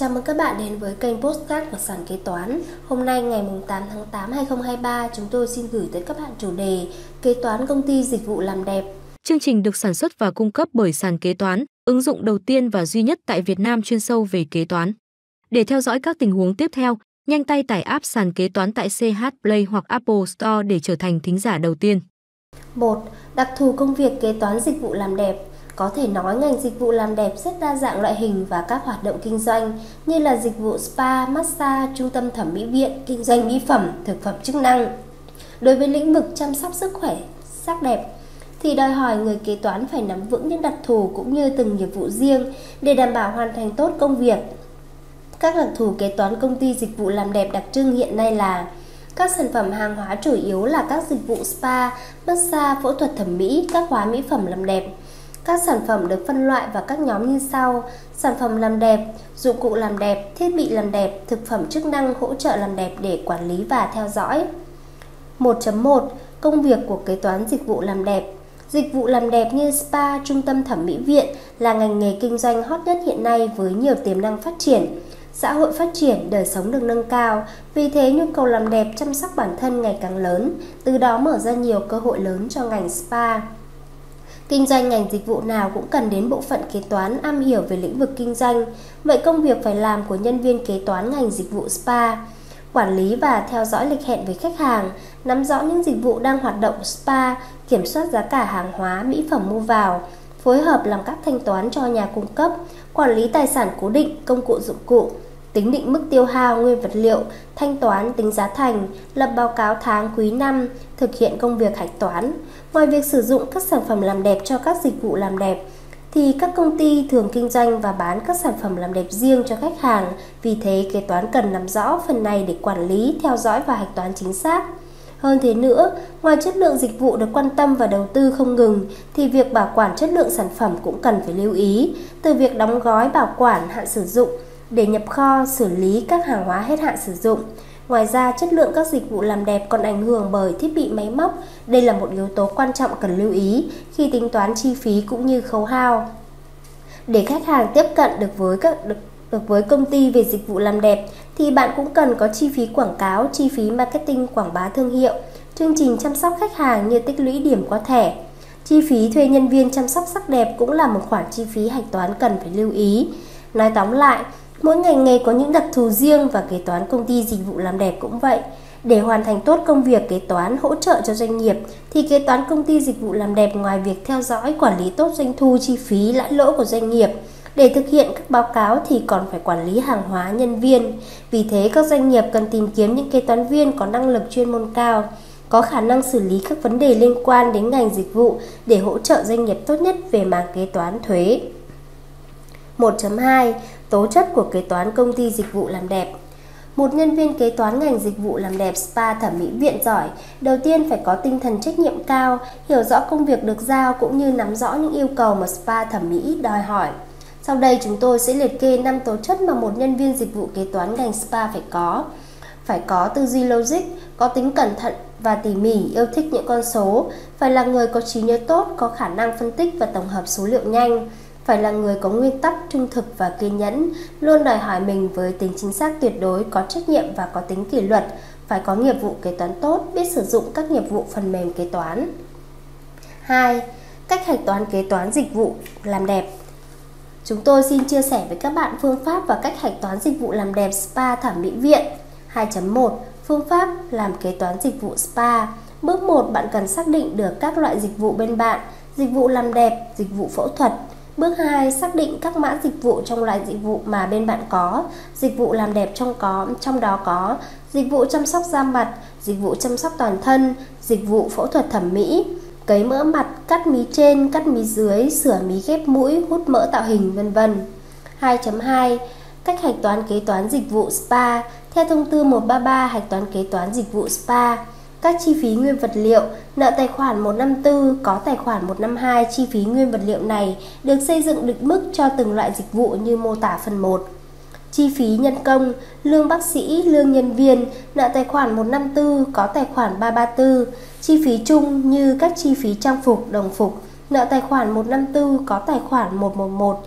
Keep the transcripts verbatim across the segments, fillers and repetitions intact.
Chào mừng các bạn đến với kênh podcast của Sàn Kế Toán. Hôm nay ngày tám tháng tám năm hai nghìn không trăm hai mươi ba, chúng tôi xin gửi tới các bạn chủ đề Kế toán công ty dịch vụ làm đẹp. Chương trình được sản xuất và cung cấp bởi Sàn Kế Toán, ứng dụng đầu tiên và duy nhất tại Việt Nam chuyên sâu về kế toán. Để theo dõi các tình huống tiếp theo, nhanh tay tải app Sàn Kế Toán tại xê hát Play hoặc Apple Store để trở thành thính giả đầu tiên. một. Đặc thù công việc kế toán dịch vụ làm đẹp. Có thể nói ngành dịch vụ làm đẹp rất đa dạng loại hình và các hoạt động kinh doanh như là dịch vụ spa, massage, trung tâm thẩm mỹ viện, kinh doanh mỹ phẩm, thực phẩm chức năng. Đối với lĩnh vực chăm sóc sức khỏe, sắc đẹp thì đòi hỏi người kế toán phải nắm vững những đặc thù cũng như từng nghiệp vụ riêng để đảm bảo hoàn thành tốt công việc. Các đặc thù kế toán công ty dịch vụ làm đẹp đặc trưng hiện nay là: các sản phẩm hàng hóa chủ yếu là các dịch vụ spa, massage, phẫu thuật thẩm mỹ, các hóa mỹ phẩm làm đẹp. Các sản phẩm được phân loại vào các nhóm như sau: sản phẩm làm đẹp, dụng cụ làm đẹp, thiết bị làm đẹp, thực phẩm chức năng hỗ trợ làm đẹp để quản lý và theo dõi. một chấm một. Công việc của kế toán dịch vụ làm đẹp. Dịch vụ làm đẹp như spa, trung tâm thẩm mỹ viện là ngành nghề kinh doanh hot nhất hiện nay với nhiều tiềm năng phát triển. Xã hội phát triển, đời sống được nâng cao, vì thế nhu cầu làm đẹp chăm sóc bản thân ngày càng lớn, từ đó mở ra nhiều cơ hội lớn cho ngành spa. Kinh doanh ngành dịch vụ nào cũng cần đến bộ phận kế toán am hiểu về lĩnh vực kinh doanh, vậy công việc phải làm của nhân viên kế toán ngành dịch vụ spa: quản lý và theo dõi lịch hẹn với khách hàng, nắm rõ những dịch vụ đang hoạt động spa, kiểm soát giá cả hàng hóa, mỹ phẩm mua vào, phối hợp làm các thanh toán cho nhà cung cấp, quản lý tài sản cố định, công cụ dụng cụ, tính định mức tiêu hao nguyên vật liệu, thanh toán, tính giá thành, lập báo cáo tháng, quý, năm, thực hiện công việc hạch toán. Ngoài việc sử dụng các sản phẩm làm đẹp cho các dịch vụ làm đẹp, thì các công ty thường kinh doanh và bán các sản phẩm làm đẹp riêng cho khách hàng. Vì thế, kế toán cần nắm rõ phần này để quản lý, theo dõi và hạch toán chính xác. Hơn thế nữa, ngoài chất lượng dịch vụ được quan tâm và đầu tư không ngừng, thì việc bảo quản chất lượng sản phẩm cũng cần phải lưu ý, từ việc đóng gói, bảo quản, hạn sử dụng, để nhập kho, xử lý các hàng hóa hết hạn sử dụng. Ngoài ra, chất lượng các dịch vụ làm đẹp còn ảnh hưởng bởi thiết bị máy móc. Đây là một yếu tố quan trọng cần lưu ý khi tính toán chi phí cũng như khấu hao. Để khách hàng tiếp cận được với các được, được với công ty về dịch vụ làm đẹp, thì bạn cũng cần có chi phí quảng cáo, chi phí marketing quảng bá thương hiệu, chương trình chăm sóc khách hàng như tích lũy điểm qua thẻ. Chi phí thuê nhân viên chăm sóc sắc đẹp cũng là một khoản chi phí hạch toán cần phải lưu ý. Nói tóm lại, mỗi ngành nghề có những đặc thù riêng và kế toán công ty dịch vụ làm đẹp cũng vậy. Để hoàn thành tốt công việc kế toán hỗ trợ cho doanh nghiệp, thì kế toán công ty dịch vụ làm đẹp ngoài việc theo dõi, quản lý tốt doanh thu, chi phí, lãi lỗ của doanh nghiệp, để thực hiện các báo cáo thì còn phải quản lý hàng hóa, nhân viên. Vì thế, các doanh nghiệp cần tìm kiếm những kế toán viên có năng lực chuyên môn cao, có khả năng xử lý các vấn đề liên quan đến ngành dịch vụ để hỗ trợ doanh nghiệp tốt nhất về mảng kế toán thuế. một chấm hai. Tố chất của kế toán công ty dịch vụ làm đẹp. Một nhân viên kế toán ngành dịch vụ làm đẹp spa thẩm mỹ viện giỏi, đầu tiên phải có tinh thần trách nhiệm cao, hiểu rõ công việc được giao cũng như nắm rõ những yêu cầu mà spa thẩm mỹ đòi hỏi. Sau đây chúng tôi sẽ liệt kê năm tố chất mà một nhân viên dịch vụ kế toán ngành spa phải có. Phải có tư duy logic, có tính cẩn thận và tỉ mỉ, yêu thích những con số, phải là người có trí nhớ tốt, có khả năng phân tích và tổng hợp số liệu nhanh. Phải là người có nguyên tắc, trung thực và kiên nhẫn, luôn đòi hỏi mình với tính chính xác tuyệt đối, có trách nhiệm và có tính kỷ luật. Phải có nghiệp vụ kế toán tốt, biết sử dụng các nghiệp vụ phần mềm kế toán. hai. Cách hạch toán kế toán dịch vụ làm đẹp. Chúng tôi xin chia sẻ với các bạn phương pháp và cách hạch toán dịch vụ làm đẹp spa thẩm mỹ viện. hai chấm một. Phương pháp làm kế toán dịch vụ spa. Bước một, bạn cần xác định được các loại dịch vụ bên bạn: dịch vụ làm đẹp, dịch vụ phẫu thuật. Bước hai, xác định các mã dịch vụ trong loại dịch vụ mà bên bạn có: dịch vụ làm đẹp trong có trong đó có dịch vụ chăm sóc da mặt, dịch vụ chăm sóc toàn thân, dịch vụ phẫu thuật thẩm mỹ, cấy mỡ mặt, cắt mí trên, cắt mí dưới, sửa mí ghép mũi, hút mỡ tạo hình, vân vân. hai chấm hai. Cách hạch toán kế toán dịch vụ spa. Theo thông tư một trăm ba mươi ba hạch toán kế toán dịch vụ spa, các chi phí nguyên vật liệu, nợ tài khoản một trăm năm mươi tư, có tài khoản một trăm năm mươi hai, chi phí nguyên vật liệu này được xây dựng định mức cho từng loại dịch vụ như mô tả phần một. Chi phí nhân công, lương bác sĩ, lương nhân viên, nợ tài khoản một trăm năm mươi tư, có tài khoản ba trăm ba mươi tư, chi phí chung như các chi phí trang phục, đồng phục, nợ tài khoản một trăm năm mươi tư, có tài khoản một trăm mười một,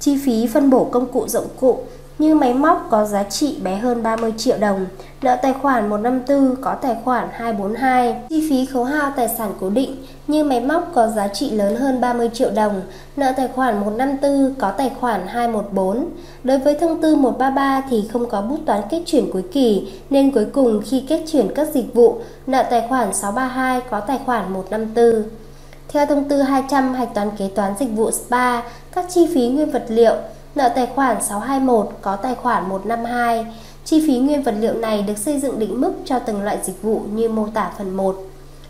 chi phí phân bổ công cụ dụng cụ, như máy móc có giá trị bé hơn ba mươi triệu đồng, nợ tài khoản một trăm năm mươi tư có tài khoản hai trăm bốn mươi hai. Chi phí khấu hao tài sản cố định như máy móc có giá trị lớn hơn ba mươi triệu đồng, nợ tài khoản một trăm năm mươi tư có tài khoản hai trăm mười bốn. Đối với thông tư một trăm ba mươi ba thì không có bút toán kết chuyển cuối kỳ, nên cuối cùng khi kết chuyển các dịch vụ, nợ tài khoản sáu trăm ba mươi hai có tài khoản một trăm năm mươi tư. Theo thông tư hai trăm hạch toán kế toán dịch vụ spa, các chi phí nguyên vật liệu, nợ tài khoản sáu trăm hai mươi mốt có tài khoản một trăm năm mươi hai. Chi phí nguyên vật liệu này được xây dựng định mức cho từng loại dịch vụ như mô tả phần một.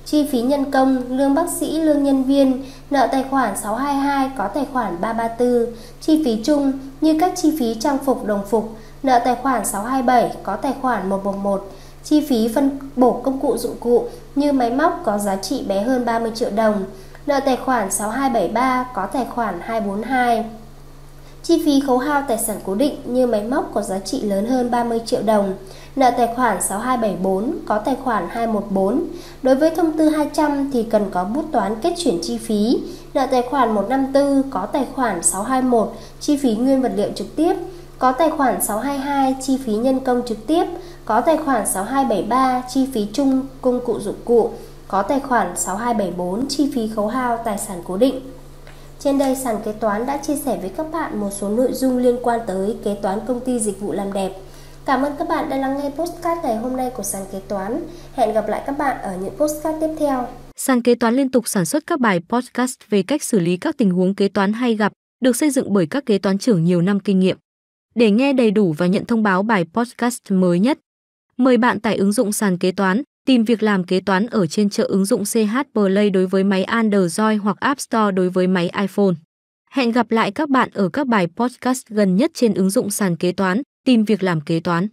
Chi phí nhân công, lương bác sĩ, lương nhân viên, nợ tài khoản sáu trăm hai mươi hai có tài khoản ba trăm ba mươi tư. Chi phí chung như các chi phí trang phục, đồng phục, nợ tài khoản sáu trăm hai mươi bảy có tài khoản một trăm mười một. Chi phí phân bổ công cụ dụng cụ như máy móc có giá trị bé hơn ba mươi triệu đồng, nợ tài khoản sáu hai bảy ba có tài khoản hai trăm bốn mươi hai. Chi phí khấu hao tài sản cố định như máy móc có giá trị lớn hơn ba mươi triệu đồng, nợ tài khoản sáu hai bảy bốn có tài khoản hai trăm mười bốn. Đối với thông tư hai trăm thì cần có bút toán kết chuyển chi phí, nợ tài khoản một trăm năm mươi tư có tài khoản sáu trăm hai mươi mốt, chi phí nguyên vật liệu trực tiếp, có tài khoản sáu trăm hai mươi hai, chi phí nhân công trực tiếp, có tài khoản sáu hai bảy ba, chi phí chung công cụ dụng cụ, có tài khoản sáu hai bảy bốn, chi phí khấu hao tài sản cố định. Trên đây, Sàn Kế Toán đã chia sẻ với các bạn một số nội dung liên quan tới kế toán công ty dịch vụ làm đẹp. Cảm ơn các bạn đã lắng nghe podcast ngày hôm nay của Sàn Kế Toán. Hẹn gặp lại các bạn ở những podcast tiếp theo. Sàn Kế Toán liên tục sản xuất các bài podcast về cách xử lý các tình huống kế toán hay gặp, được xây dựng bởi các kế toán trưởng nhiều năm kinh nghiệm. Để nghe đầy đủ và nhận thông báo bài podcast mới nhất, mời bạn tải ứng dụng Sàn Kế Toán, tìm việc làm kế toán ở trên chợ ứng dụng xê hát Play đối với máy Android hoặc App Store đối với máy iPhone. Hẹn gặp lại các bạn ở các bài podcast gần nhất trên ứng dụng Sàn Kế Toán, tìm việc làm kế toán.